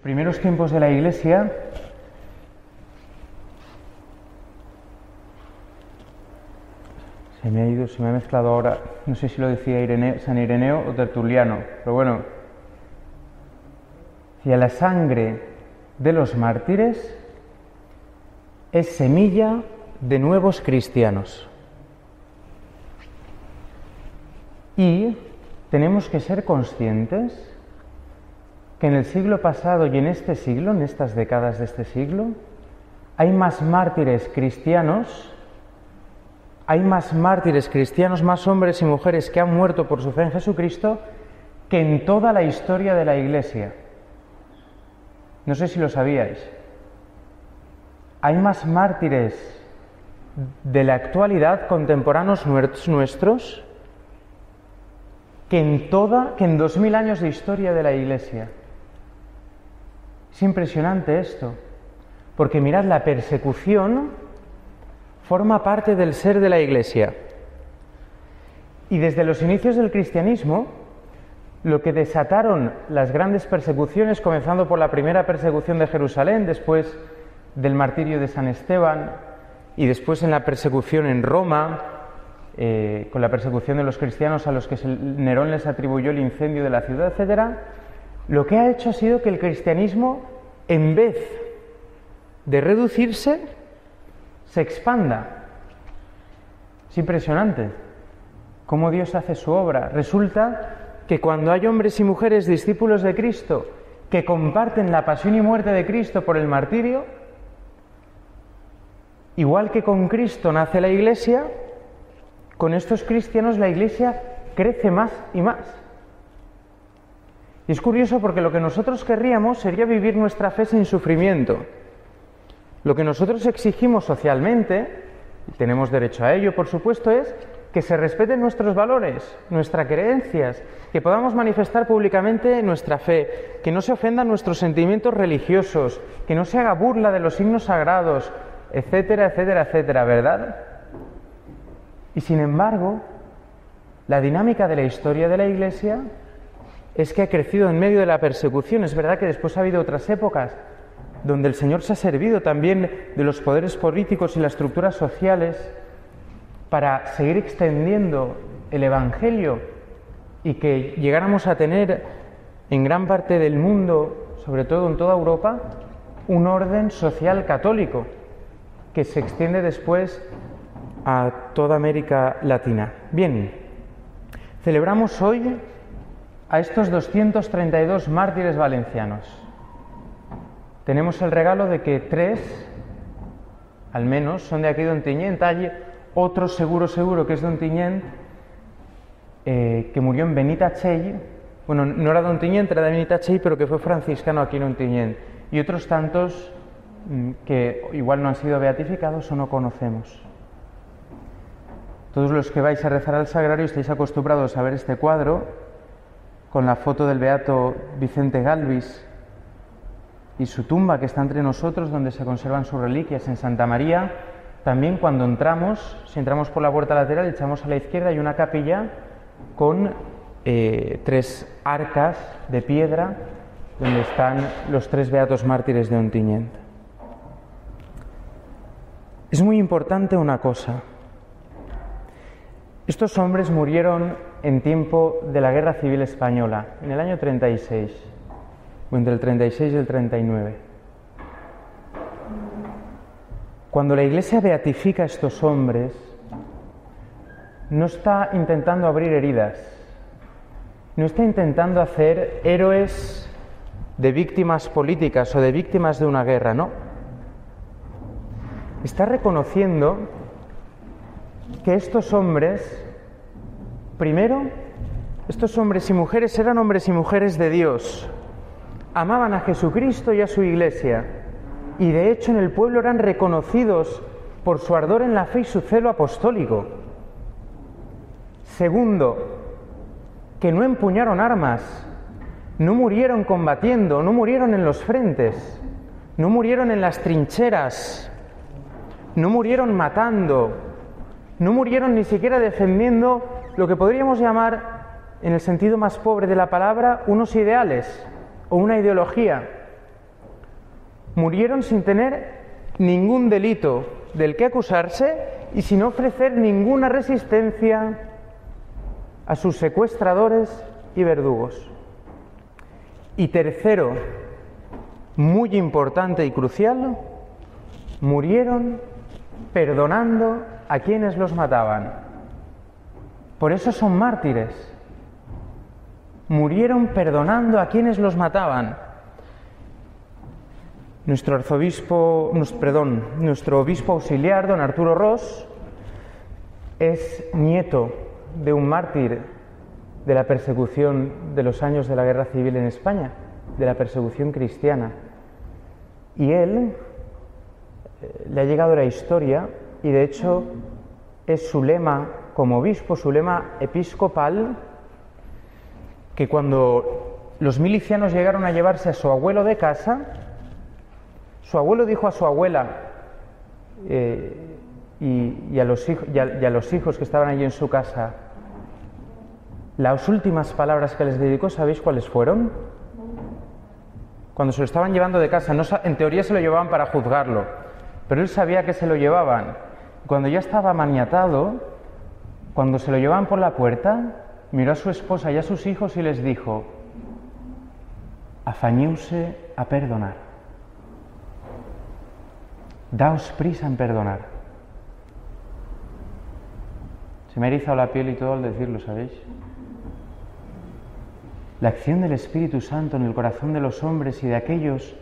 Primeros tiempos de la Iglesia. Se me ha mezclado ahora, no sé si lo decía San Ireneo o Tertuliano, pero bueno. Decía: la sangre de los mártires es semilla de nuevos cristianos. Y tenemos que ser conscientes que en el siglo pasado y en este siglo, en estas décadas de este siglo, hay más mártires cristianos, más hombres y mujeres que han muerto por su fe en Jesucristo que en toda la historia de la Iglesia. No sé si lo sabíais. Hay más mártires de la actualidad, contemporáneos nuestros, que en 2000 años de historia de la Iglesia. Es impresionante esto, porque mirad, la persecución forma parte del ser de la Iglesia. Y desde los inicios del cristianismo, lo que desataron las grandes persecuciones, comenzando por la primera persecución de Jerusalén, después del martirio de San Esteban, y después en la persecución en Roma, con la persecución de los cristianos a los que Nerón les atribuyó el incendio de la ciudad, etcétera, lo que ha hecho ha sido que el cristianismo, en vez de reducirse, se expanda. Es impresionante cómo Dios hace su obra. Resulta que cuando hay hombres y mujeres discípulos de Cristo que comparten la pasión y muerte de Cristo por el martirio, igual que con Cristo nace la Iglesia, con estos cristianos la Iglesia crece más y más. Y es curioso, porque lo que nosotros querríamos sería vivir nuestra fe sin sufrimiento. Lo que nosotros exigimos socialmente, y tenemos derecho a ello, por supuesto, es que se respeten nuestros valores, nuestras creencias, que podamos manifestar públicamente nuestra fe, que no se ofendan nuestros sentimientos religiosos, que no se haga burla de los signos sagrados, etcétera, etcétera, etcétera, ¿verdad? Y sin embargo, la dinámica de la historia de la Iglesia es que ha crecido en medio de la persecución. Es verdad que después ha habido otras épocas donde el Señor se ha servido también de los poderes políticos y las estructuras sociales para seguir extendiendo el Evangelio y que llegáramos a tener en gran parte del mundo, sobre todo en toda Europa, un orden social católico que se extiende después a toda América Latina. Bien, celebramos hoy a estos 232 mártires valencianos. Tenemos el regalo de que 3, al menos, son de aquí de Ontinyent. Hay otro seguro que es de Ontinyent, que murió en Benitachell. Bueno, no era de Ontinyent, era de Benitachell, pero que fue franciscano aquí en Ontinyent. Y otros tantos que igual no han sido beatificados o no conocemos. Todos los que vais a rezar al sagrario estáis acostumbrados a ver este cuadro con la foto del beato Vicente Galvis y su tumba, que está entre nosotros, donde se conservan sus reliquias en Santa María. También, cuando entramos, si entramos por la puerta lateral, echamos a la izquierda, hay una capilla con 3 arcas de piedra donde están los 3 beatos mártires de Ontinyent. Es muy importante una cosa: estos hombres murieron en tiempo de la Guerra Civil Española, en el año 36. O entre el 36 y el 39. Cuando la Iglesia beatifica a estos hombres, no está intentando abrir heridas, no está intentando hacer héroes de víctimas políticas o de víctimas de una guerra, no. Está reconociendo que estos hombres, primero, estos hombres y mujeres eran hombres y mujeres de Dios. Amaban a Jesucristo y a su Iglesia, y de hecho en el pueblo eran reconocidos por su ardor en la fe y su celo apostólico. Segundo, que no empuñaron armas, no murieron combatiendo, no murieron en los frentes, no murieron en las trincheras, no murieron matando, no murieron ni siquiera defendiendo lo que podríamos llamar, en el sentido más pobre de la palabra, unos ideales o una ideología. murieron sin tener ningún delito del que acusarse y sin ofrecer ninguna resistencia a sus secuestradores y verdugos. Y tercero, muy importante y crucial, murieron perdonando a quienes los mataban. Por eso son mártires. Murieron perdonando a quienes los mataban. Nuestro obispo auxiliar, don Arturo Ross, es nieto de un mártir de la persecución de los años de la Guerra Civil en España, de la persecución cristiana. Y él le ha llegado la historia y de hecho es su lema como obispo, su lema episcopal, que cuando los milicianos llegaron a llevarse a su abuelo de casa, su abuelo dijo a su abuela y a los hijos que estaban allí en su casa, las últimas palabras que les dedicó, ¿sabéis cuáles fueron? Cuando se lo estaban llevando de casa, no, en teoría se lo llevaban para juzgarlo, pero él sabía que se lo llevaban. Cuando ya estaba maniatado, cuando se lo llevaban por la puerta, miró a su esposa y a sus hijos y les dijo, afañeuse a perdonar. Daos prisa en perdonar. Se me ha erizado la piel y todo al decirlo, ¿sabéis? La acción del Espíritu Santo en el corazón de los hombres y de aquellos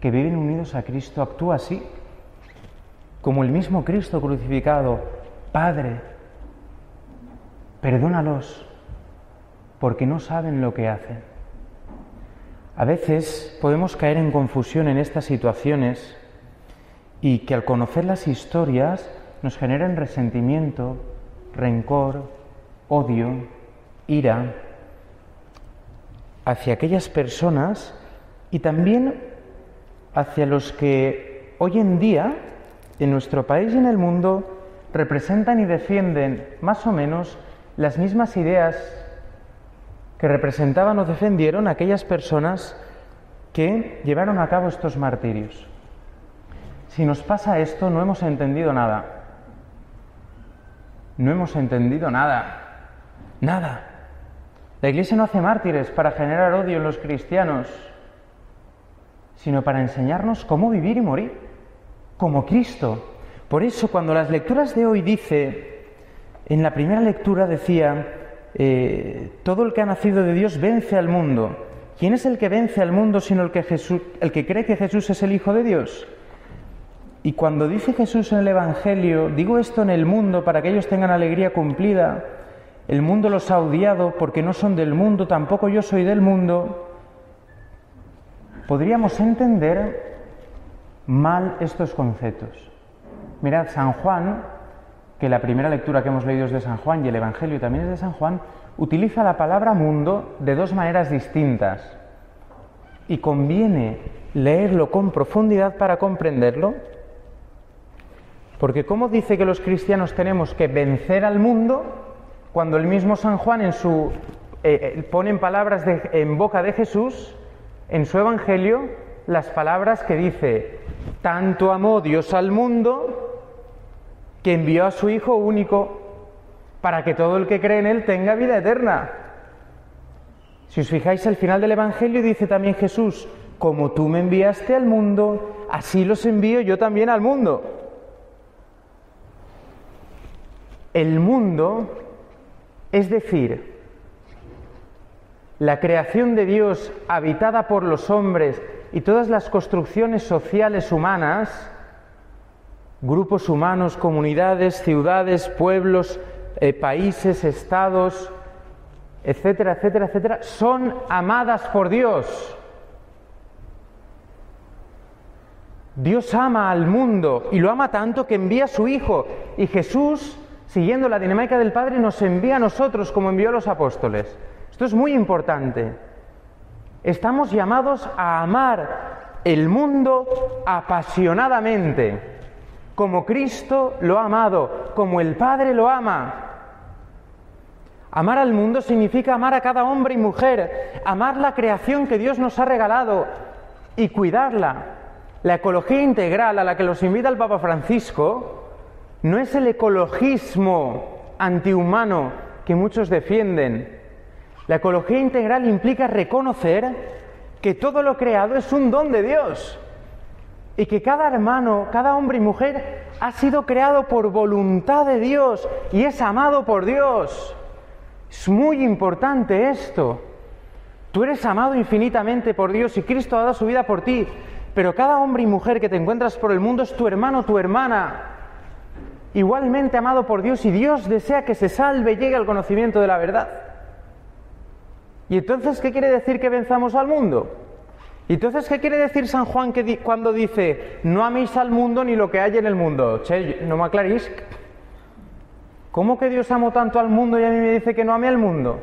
que viven unidos a Cristo actúa así, como el mismo Cristo crucificado. Padre, perdónalos, porque no saben lo que hacen. A veces podemos caer en confusión en estas situaciones y que al conocer las historias nos generan resentimiento, rencor, odio, ira hacia aquellas personas y también hacia los que hoy en día, en nuestro país y en el mundo, representan y defienden más o menos las mismas ideas que representaban o defendieron aquellas personas que llevaron a cabo estos martirios. Si nos pasa esto, no hemos entendido nada. No hemos entendido nada. Nada. La Iglesia no hace mártires para generar odio en los cristianos, sino para enseñarnos cómo vivir y morir, como Cristo. Por eso, cuando las lecturas de hoy dice, en la primera lectura decía, todo el que ha nacido de Dios vence al mundo. ¿Quién es el que vence al mundo sino el que cree que Jesús es el Hijo de Dios? Y cuando dice Jesús en el Evangelio, digo esto en el mundo para que ellos tengan alegría cumplida, el mundo los ha odiado porque no son del mundo, tampoco yo soy del mundo. Podríamos entender mal estos conceptos. Mirad, San Juan, que la primera lectura que hemos leído es de San Juan y el Evangelio también es de San Juan, utiliza la palabra mundo de dos maneras distintas. Y conviene leerlo con profundidad para comprenderlo, porque ¿cómo dice que los cristianos tenemos que vencer al mundo cuando el mismo San Juan pone en palabras en boca de Jesús, en su Evangelio, las palabras que dice, tanto amó Dios al mundo que envió a su Hijo único para que todo el que cree en Él tenga vida eterna? Si os fijáis al final del Evangelio dice también Jesús, como tú me enviaste al mundo, así los envío yo también al mundo. El mundo, es decir, la creación de Dios habitada por los hombres y todas las construcciones sociales humanas, grupos humanos, comunidades, ciudades, pueblos, países, estados, etcétera, etcétera, etcétera, son amadas por Dios. Dios ama al mundo y lo ama tanto que envía a su Hijo y Jesús, siguiendo la dinámica del Padre, nos envía a nosotros como envió a los apóstoles. Esto es muy importante. Estamos llamados a amar el mundo apasionadamente, como Cristo lo ha amado, como el Padre lo ama. Amar al mundo significa amar a cada hombre y mujer, amar la creación que Dios nos ha regalado y cuidarla, La ecología integral a la que los invita el Papa Francisco no es el ecologismo antihumano que muchos defienden. La ecología integral implica reconocer que todo lo creado es un don de Dios y que cada hermano, cada hombre y mujer ha sido creado por voluntad de Dios y es amado por Dios. Es muy importante esto. Tú eres amado infinitamente por Dios y Cristo ha dado su vida por ti, pero cada hombre y mujer que te encuentras por el mundo es tu hermano, tu hermana, igualmente amado por Dios, y Dios desea que se salve y llegue al conocimiento de la verdad. ¿Y entonces qué quiere decir que venzamos al mundo? ¿Y entonces qué quiere decir San Juan cuando dice no améis al mundo ni lo que hay en el mundo? Che, no me aclarís. ¿Cómo que Dios amó tanto al mundo y a mí me dice que no ame al mundo?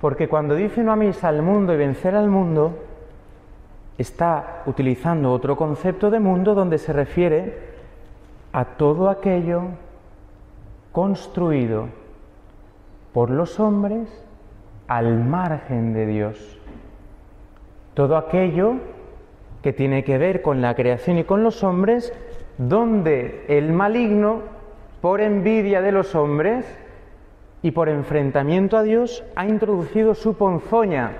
Porque cuando dice no améis al mundo y vencer al mundo, está utilizando otro concepto de mundo donde se refiere a todo aquello construido por los hombres al margen de Dios. Todo aquello que tiene que ver con la creación y con los hombres, donde el maligno, por envidia de los hombres y por enfrentamiento a Dios, ha introducido su ponzoña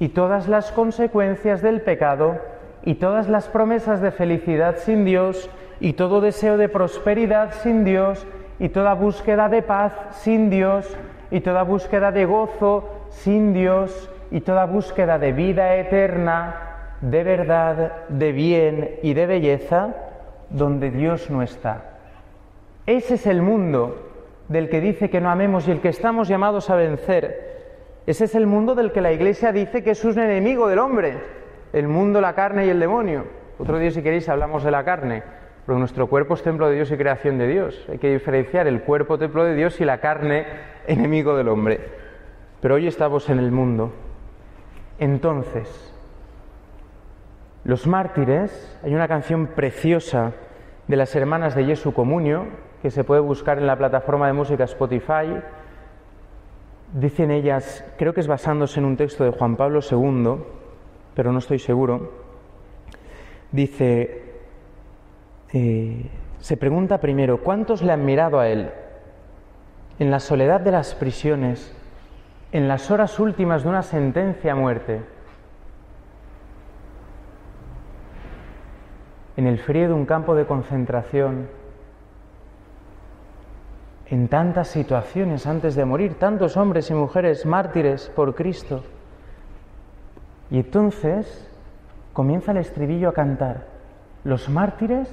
y todas las consecuencias del pecado y todas las promesas de felicidad sin Dios y todo deseo de prosperidad sin Dios y toda búsqueda de paz sin Dios y toda búsqueda de gozo sin Dios y toda búsqueda de vida eterna, de verdad, de bien y de belleza, donde Dios no está. Ese es el mundo del que dice que no amemos y el que estamos llamados a vencer. Ese es el mundo del que la Iglesia dice que es un enemigo del hombre. El mundo, la carne y el demonio. Otro día, si queréis, hablamos de la carne. Pero nuestro cuerpo es templo de Dios y creación de Dios. Hay que diferenciar el cuerpo, templo de Dios, y la carne, enemigo del hombre. Pero hoy estamos en el mundo. Entonces, los mártires, hay una canción preciosa de las Hermanas de Jesús Comunión, que se puede buscar en la plataforma de música Spotify. Dicen ellas, creo que es basándose en un texto de Juan Pablo II, pero no estoy seguro, dice, se pregunta primero, ¿cuántos le han mirado a él? En la soledad de las prisiones, en las horas últimas de una sentencia a muerte, en el frío de un campo de concentración, en tantas situaciones antes de morir, tantos hombres y mujeres mártires por Cristo. Y entonces comienza el estribillo a cantar. Los mártires,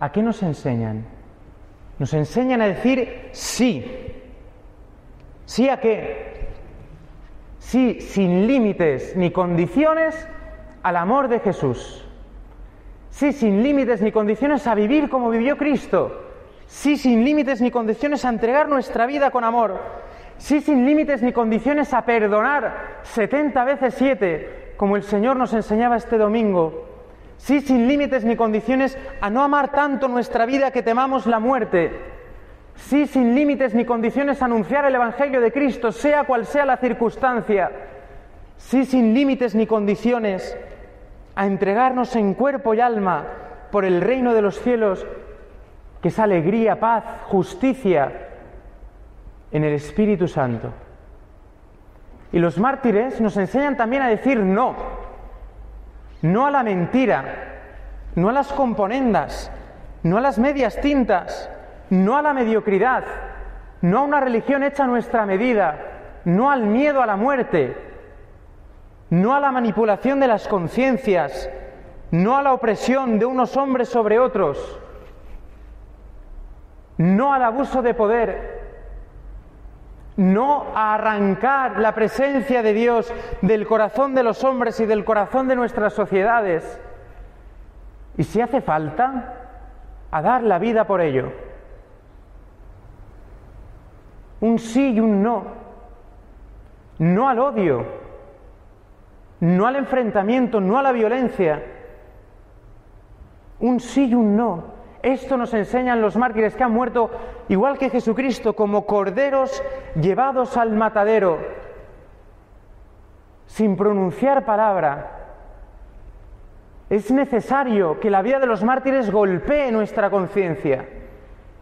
¿a qué nos enseñan? Nos enseñan a decir sí. ¿Sí a qué? Sí, sin límites ni condiciones al amor de Jesús. Sí, sin límites ni condiciones a vivir como vivió Cristo. Sí, sin límites ni condiciones a entregar nuestra vida con amor. Sí, sin límites ni condiciones a perdonar 70 veces 7, como el Señor nos enseñaba este domingo. Sí, sin límites ni condiciones a no amar tanto nuestra vida que temamos la muerte. Sí, sin límites ni condiciones a anunciar el Evangelio de Cristo, sea cual sea la circunstancia. Sí, sin límites ni condiciones a entregarnos en cuerpo y alma por el reino de los cielos, que es alegría, paz, justicia en el Espíritu Santo. Y los mártires nos enseñan también a decir no. No a la mentira, no a las componendas, no a las medias tintas, no a la mediocridad, no a una religión hecha a nuestra medida, no al miedo a la muerte, no a la manipulación de las conciencias, no a la opresión de unos hombres sobre otros, no al abuso de poder, no a arrancar la presencia de Dios del corazón de los hombres y del corazón de nuestras sociedades. Y si hace falta, a dar la vida por ello. Un sí y un no. No al odio, no al enfrentamiento, no a la violencia. Un sí y un no. Esto nos enseñan los mártires que han muerto, igual que Jesucristo, como corderos llevados al matadero, sin pronunciar palabra, Es necesario que la vida de los mártires golpee nuestra conciencia,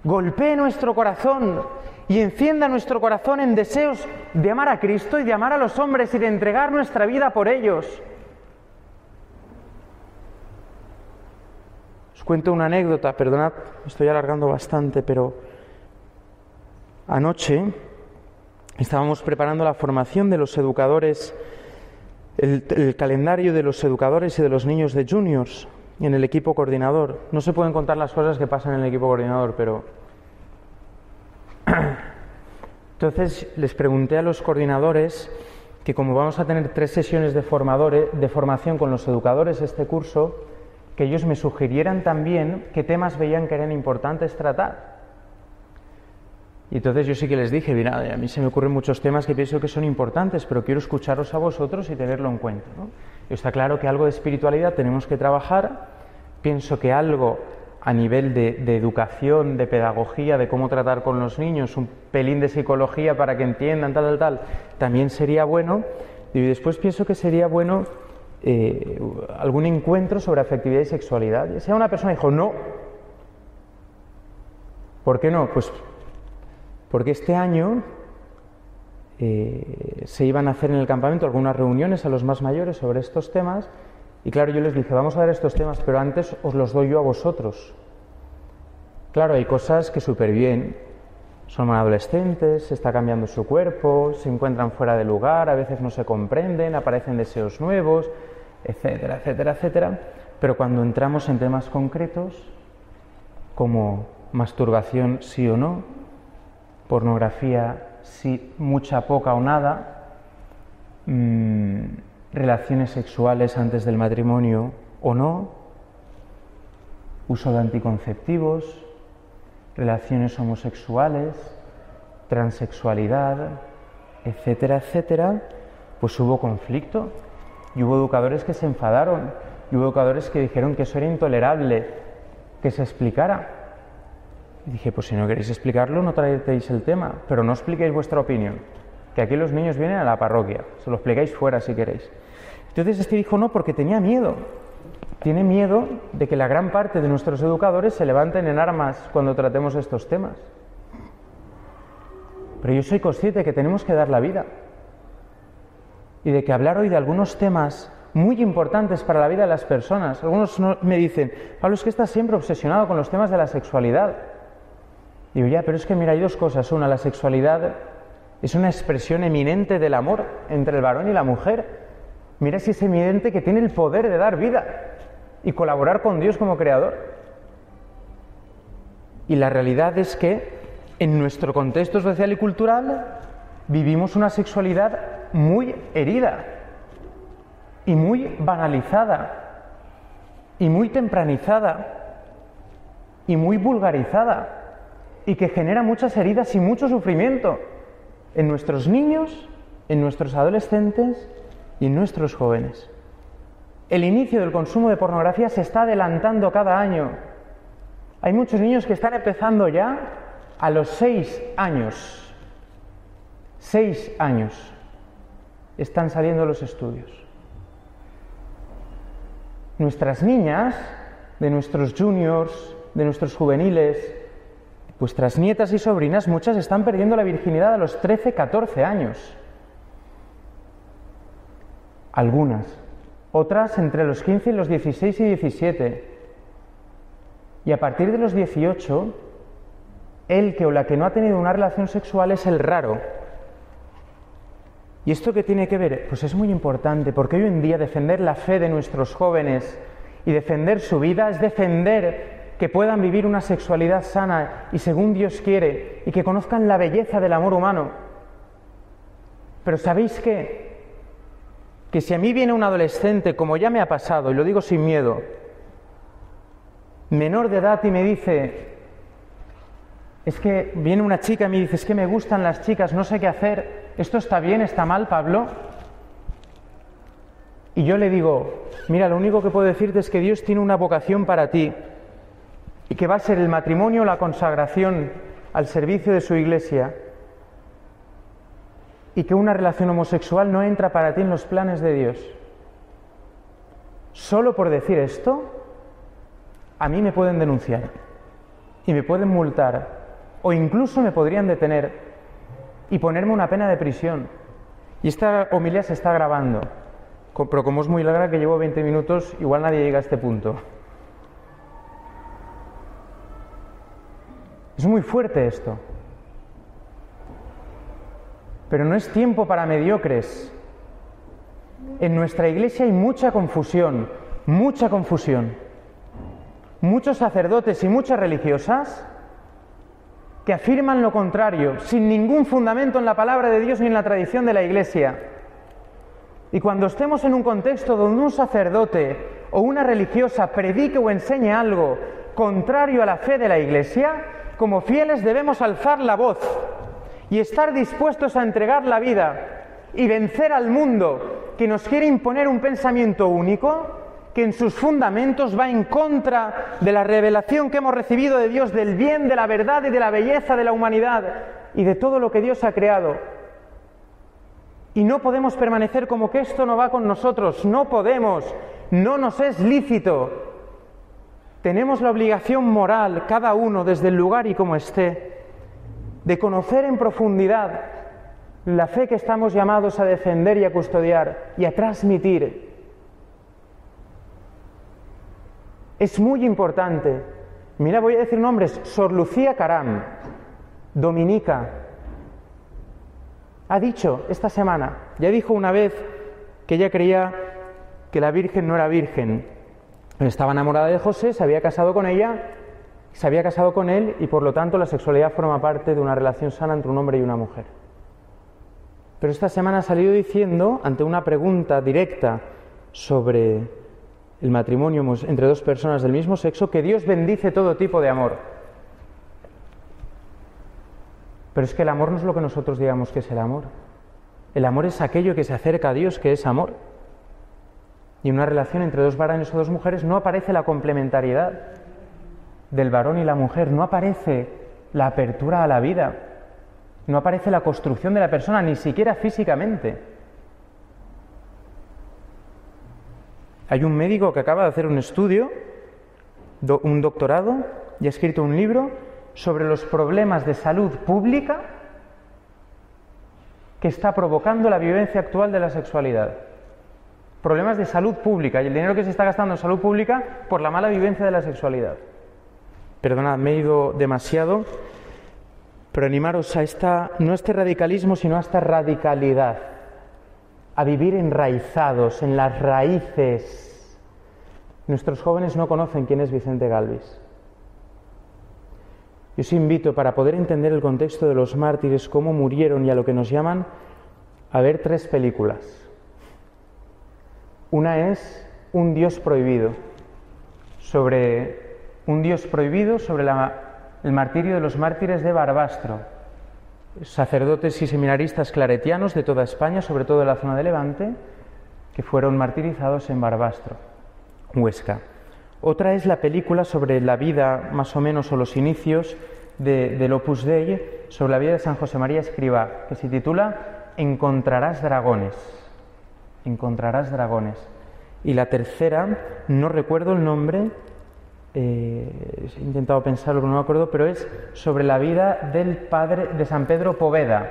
golpee nuestro corazón y encienda nuestro corazón en deseos de amar a Cristo y de amar a los hombres y de entregar nuestra vida por ellos. Os cuento una anécdota, perdonad, me estoy alargando bastante, pero anoche estábamos preparando la formación de los educadores, el calendario de los educadores y de los niños de juniors en el equipo coordinador. No se pueden contar las cosas que pasan en el equipo coordinador, pero... Entonces les pregunté a los coordinadores que como vamos a tener 3 sesiones de formación con los educadores este curso, que ellos me sugirieran también qué temas veían que eran importantes tratar. Y entonces yo sí que les dije, mira, a mí se me ocurren muchos temas que pienso que son importantes, pero quiero escucharos a vosotros y tenerlo en cuenta, ¿no? Y está claro que algo de espiritualidad tenemos que trabajar, pienso que algo a nivel de educación, de pedagogía, de cómo tratar con los niños, un pelín de psicología para que entiendan, tal, también sería bueno. Y después pienso que sería bueno algún encuentro sobre afectividad y sexualidad. Y si una persona dijo, no, ¿por qué no? Pues... porque este año se iban a hacer en el campamento algunas reuniones a los más mayores sobre estos temas y claro, yo les dije, vamos a ver estos temas, pero antes os los doy yo a vosotros. Claro, hay cosas que súper bien, son adolescentes, se está cambiando su cuerpo, se encuentran fuera de lugar, a veces no se comprenden, aparecen deseos nuevos, etcétera, etcétera, etcétera. Pero cuando entramos en temas concretos, como masturbación sí o no, pornografía, sí, mucha, poca o nada, relaciones sexuales antes del matrimonio o no, uso de anticonceptivos, relaciones homosexuales, transexualidad, etcétera, etcétera, pues hubo conflicto y hubo educadores que se enfadaron y hubo educadores que dijeron que eso era intolerable, que se explicara. Y dije, pues si no queréis explicarlo, no traéis el tema, pero no expliquéis vuestra opinión, que aquí los niños vienen a la parroquia, se lo explicáis fuera si queréis. Entonces este dijo no, porque tenía miedo. Tiene miedo de que la gran parte de nuestros educadores se levanten en armas cuando tratemos estos temas. Pero yo soy consciente de que tenemos que dar la vida y de que hablar hoy de algunos temas muy importantes para la vida de las personas. Algunos me dicen, Pablo, es que estás siempre obsesionado con los temas de la sexualidad. Digo, ya, pero es que mira, hay dos cosas. Una, la sexualidad es una expresión eminente del amor entre el varón y la mujer. Mira si es evidente que tiene el poder de dar vida y colaborar con Dios como creador. Y la realidad es que en nuestro contexto social y cultural vivimos una sexualidad muy herida y muy banalizada y muy tempranizada y muy vulgarizada, y que genera muchas heridas y mucho sufrimiento en nuestros niños, en nuestros adolescentes y en nuestros jóvenes. El inicio del consumo de pornografía se está adelantando cada año. Hay muchos niños que están empezando ya a los 6 años. 6 años están saliendo los estudios. Nuestras niñas, de nuestros juniors, de nuestros juveniles, vuestras nietas y sobrinas, muchas están perdiendo la virginidad a los 13, 14 años. Algunas. Otras entre los 15 y los 16 y 17. Y a partir de los 18, el que o la que no ha tenido una relación sexual es el raro. ¿Y esto qué tiene que ver? Pues es muy importante, porque hoy en día defender la fe de nuestros jóvenes y defender su vida es defender que puedan vivir una sexualidad sana y según Dios quiere, y que conozcan la belleza del amor humano. Pero ¿sabéis qué? Que si a mí viene un adolescente, como ya me ha pasado, y lo digo sin miedo, menor de edad, y me dice, es que viene una chica y me dice, es que me gustan las chicas, no sé qué hacer, ¿esto está bien, está mal, Pablo? Y yo le digo, mira, lo único que puedo decirte es que Dios tiene una vocación para ti, y que va a ser el matrimonio, la consagración al servicio de su Iglesia, y que una relación homosexual no entra para ti en los planes de Dios. Solo por decir esto, a mí me pueden denunciar y me pueden multar o incluso me podrían detener y ponerme una pena de prisión. Y esta homilía se está grabando, pero como es muy larga, que llevo 20 minutos, igual nadie llega a este punto. Es muy fuerte esto. Pero no es tiempo para mediocres. En nuestra Iglesia hay mucha confusión, mucha confusión. Muchos sacerdotes y muchas religiosas que afirman lo contrario, sin ningún fundamento en la palabra de Dios ni en la tradición de la Iglesia. Y cuando estemos en un contexto donde un sacerdote o una religiosa predique o enseñe algo contrario a la fe de la Iglesia, como fieles debemos alzar la voz y estar dispuestos a entregar la vida y vencer al mundo que nos quiere imponer un pensamiento único que en sus fundamentos va en contra de la revelación que hemos recibido de Dios, del bien, de la verdad y de la belleza de la humanidad y de todo lo que Dios ha creado. Y no podemos permanecer como que esto no va con nosotros, no podemos, no nos es lícito. Tenemos la obligación moral, cada uno desde el lugar y como esté, de conocer en profundidad la fe que estamos llamados a defender y a custodiar y a transmitir. Es muy importante. Mira, voy a decir nombres. Sor Lucía Caram, dominica, ha dicho esta semana, ya dijo una vez que ella creía que la Virgen no era virgen. Estaba enamorada de José, se había casado con ella, se había casado con él y por lo tanto la sexualidad forma parte de una relación sana entre un hombre y una mujer. Pero esta semana ha salido diciendo, ante una pregunta directa sobre el matrimonio entre dos personas del mismo sexo, que Dios bendice todo tipo de amor. Pero es que el amor no es lo que nosotros digamos que es el amor. El amor es aquello que se acerca a Dios, que es amor. Y en una relación entre dos varones o dos mujeres no aparece la complementariedad del varón y la mujer, no aparece la apertura a la vida, no aparece la construcción de la persona, ni siquiera físicamente. Hay un médico que acaba de hacer un estudio, un doctorado, y ha escrito un libro sobre los problemas de salud pública que está provocando la vivencia actual de la sexualidad. Problemas de salud pública y el dinero que se está gastando en salud pública por la mala vivencia de la sexualidad. Perdonad, me he ido demasiado, pero animaros a no a este radicalismo, sino a esta radicalidad. A vivir enraizados, en las raíces. Nuestros jóvenes no conocen quién es Vicente Galvis. Yo os invito, para poder entender el contexto de los mártires, cómo murieron y a lo que nos llaman, a ver tres películas. Una es Un Dios Prohibido, sobre el martirio de los mártires de Barbastro. Sacerdotes y seminaristas claretianos de toda España, sobre todo de la zona de Levante, que fueron martirizados en Barbastro, Huesca. Otra es la película sobre la vida, más o menos, o los inicios del Opus Dei, sobre la vida de San José María Escrivá, que se titula Encontrarás dragones. Encontrarás dragones. Y la tercera, no recuerdo el nombre, he intentado pensarlo, pero no me acuerdo, pero es sobre la vida del padre de San Pedro Poveda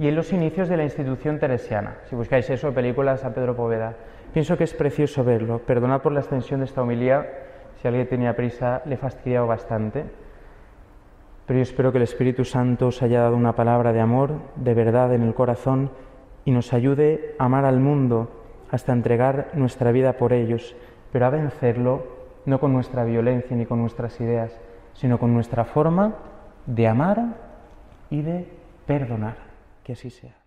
y en los inicios de la Institución Teresiana. Si buscáis eso, película de San Pedro Poveda. Pienso que es precioso verlo. Perdonad por la extensión de esta homilía, si alguien tenía prisa, le he fastidiado bastante. Pero yo espero que el Espíritu Santo os haya dado una palabra de amor, de verdad en el corazón, y nos ayude a amar al mundo hasta entregar nuestra vida por ellos, pero a vencerlo no con nuestra violencia ni con nuestras ideas, sino con nuestra forma de amar y de perdonar. Que así sea.